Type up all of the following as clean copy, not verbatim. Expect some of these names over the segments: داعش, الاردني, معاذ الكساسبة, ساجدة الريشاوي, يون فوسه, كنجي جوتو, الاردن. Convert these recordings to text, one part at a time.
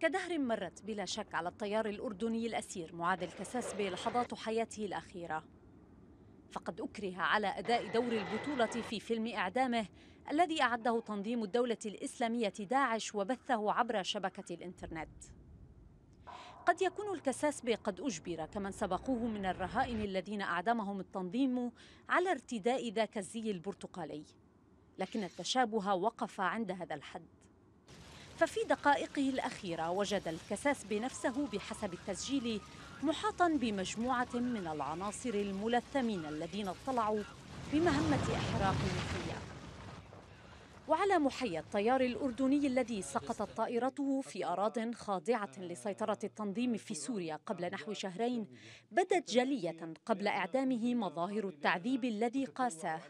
كدهر مرت بلا شك على الطيار الأردني الأسير معاذ الكساسبة لحظات حياته الأخيرة، فقد أكره على أداء دور البطولة في فيلم إعدامه الذي أعده تنظيم الدولة الإسلامية داعش وبثه عبر شبكة الإنترنت. قد يكون الكساسبة قد أجبر كمن سبقوه من الرهائن الذين أعدمهم التنظيم على ارتداء ذاك الزي البرتقالي، لكن التشابه وقف عند هذا الحد. ففي دقائقه الأخيرة وجد الكساسبة نفسه بحسب التسجيل محاطا بمجموعة من العناصر الملثمين الذين اطلعوا بمهمة إحراق المخيم. وعلى محيط الطيار الأردني الذي سقطت طائرته في أراضٍ خاضعة لسيطرة التنظيم في سوريا قبل نحو شهرين، بدت جلية قبل إعدامه مظاهر التعذيب الذي قاساه،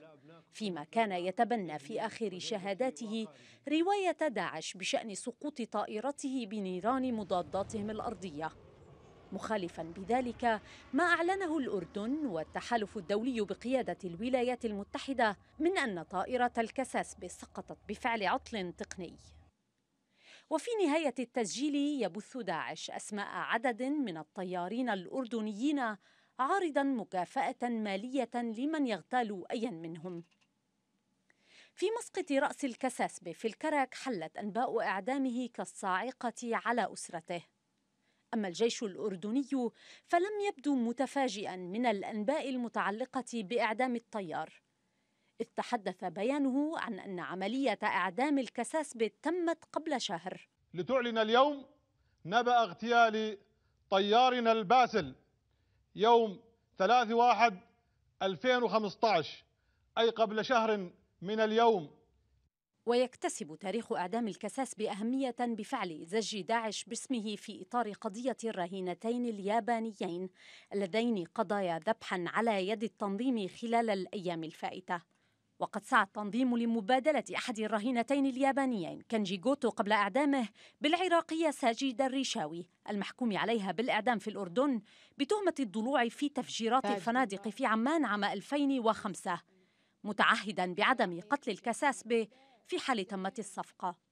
فيما كان يتبنى في آخر شهاداته رواية داعش بشأن سقوط طائرته بنيران مضاداتهم الأرضية، مخالفاً بذلك ما أعلنه الأردن والتحالف الدولي بقيادة الولايات المتحدة من أن طائرة الكساسبة سقطت بفعل عطل تقني. وفي نهاية التسجيل يبث داعش أسماء عدد من الطيارين الأردنيين، عارضاً مكافأة مالية لمن يغتال أياً منهم. في مسقط رأس الكساسبة في الكرك حلت أنباء إعدامه كالصاعقة على أسرته، أما الجيش الأردني فلم يبدو متفاجئاً من الأنباء المتعلقة بإعدام الطيار، إذ تحدث بيانه عن أن عملية إعدام الكساسبة تمت قبل شهر. لتعلن اليوم نبأ اغتيال طيارنا الباسل يوم 3/1/2015، أي قبل شهر من اليوم. ويكتسب تاريخ إعدام الكساسبة أهمية بفعل زج داعش باسمه في إطار قضية الرهينتين اليابانيين اللذين قضيا ذبحاً على يد التنظيم خلال الأيام الفائتة. وقد سعى التنظيم لمبادلة أحد الرهينتين اليابانيين كنجي جوتو قبل إعدامه بالعراقية ساجدة الريشاوي المحكوم عليها بالإعدام في الأردن بتهمة الضلوع في تفجيرات الفنادق في عمان عام 2005، متعهداً بعدم قتل الكساسبة في حال تمت الصفقة.